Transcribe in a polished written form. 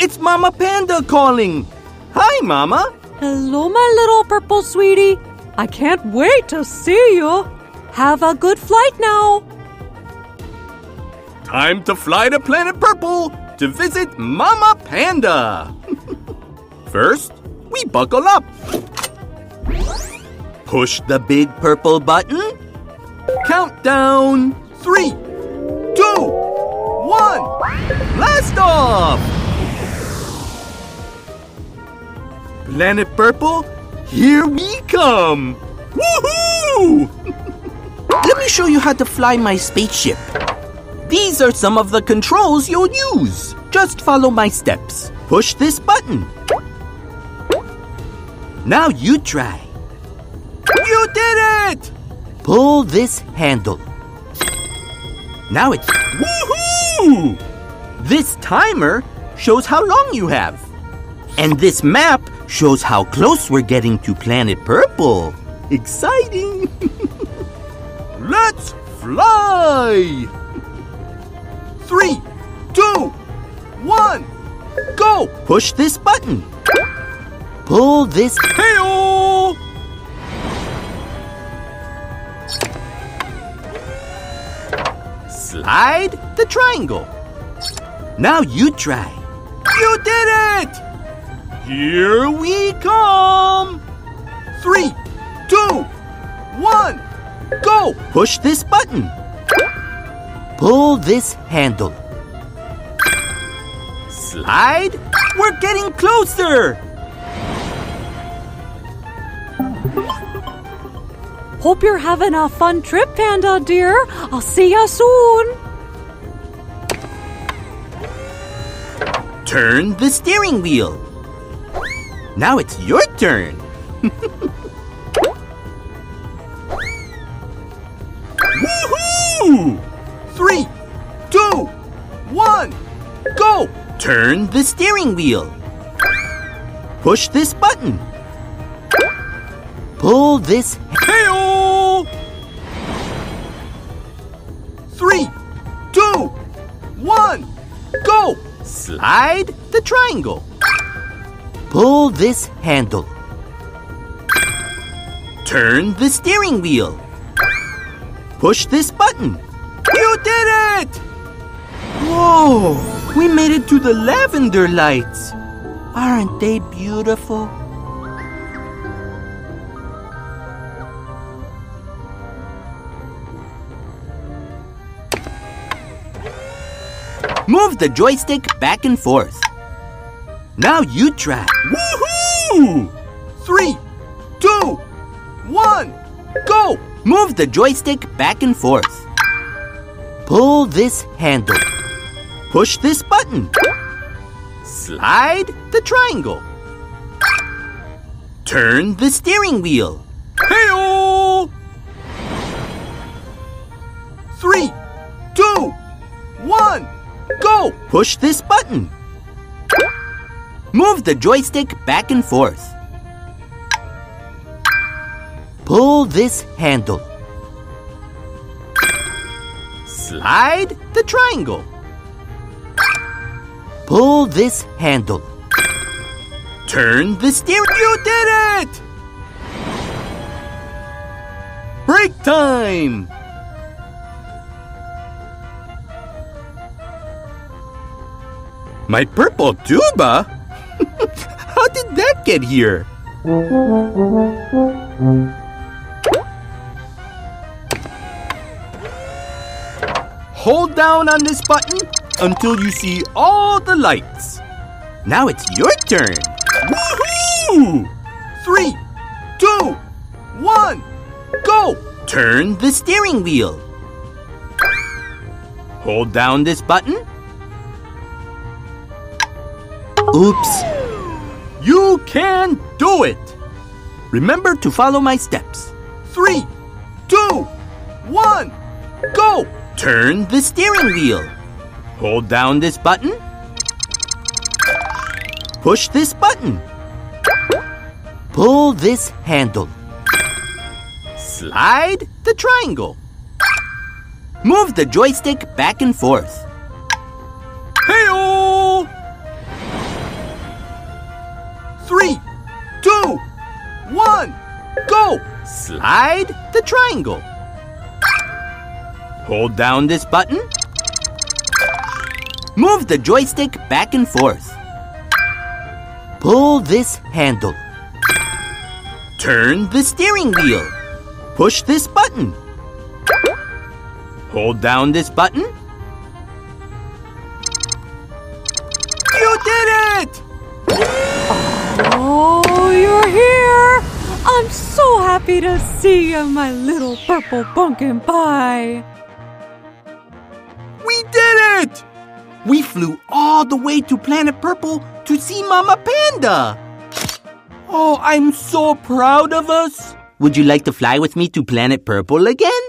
It's Mama Panda calling. Hi, Mama. Hello, my little purple sweetie. I can't wait to see you. Have a good flight now. Time to fly to Planet Purple to visit Mama Panda. First, we buckle up. Push the big purple button. Count down. 3, 2, 1. Blast off! Planet Purple, here we come! Woohoo! Let me show you how to fly my spaceship. These are some of the controls you'll use. Just follow my steps. Push this button. Now you try. You did it! Pull this handle. Now it's... Woohoo! This timer shows how long you have. And this map shows how close we're getting to Planet Purple. Exciting! Let's fly! 3, 2, 1, go! Push this button. Pull this... Hey-oh! Slide the triangle. Now you try. You did it! Here we come! 3, 2, 1, go! Push this button. Pull this handle. Slide. We're getting closer! Hope you're having a fun trip, Panda dear. I'll see you soon. Turn the steering wheel. Now it's your turn. Woohoo! 3, 2, 1, go! Turn the steering wheel. Push this button. Pull this. Hey-oh! 3, 2, 1, go! Slide the triangle. Pull this handle. Turn the steering wheel. Push this button. You did it! Whoa! We made it to the lavender lights. Aren't they beautiful? Move the joystick back and forth. Now you try. Woohoo! 3, 2, 1, go! Move the joystick back and forth. Pull this handle. Push this button. Slide the triangle. Turn the steering wheel. Hey-oh! 3, 2, 1, go! Push this button. Move the joystick back and forth. Pull this handle. Slide the triangle. Pull this handle. Turn the steering. You did it! Break time! My purple tuba? How did that get here? Hold down on this button until you see all the lights. Now it's your turn. Woohoo! 3, 2, 1, go! Turn the steering wheel. Hold down this button. Oops. You can do it. Remember to follow my steps. 3, 2, 1, go! Turn the steering wheel. Hold down this button. Push this button. Pull this handle. Slide the triangle. Move the joystick back and forth. Hey-oh! Slide the triangle. Hold down this button. Move the joystick back and forth. Pull this handle. Turn the steering wheel. Push this button. Hold down this button. You did it! Oh, you're here! I'm so happy to see you, my little purple pumpkin pie. We did it! We flew all the way to Planet Purple to see Mama Panda. Oh, I'm so proud of us. Would you like to fly with me to Planet Purple again?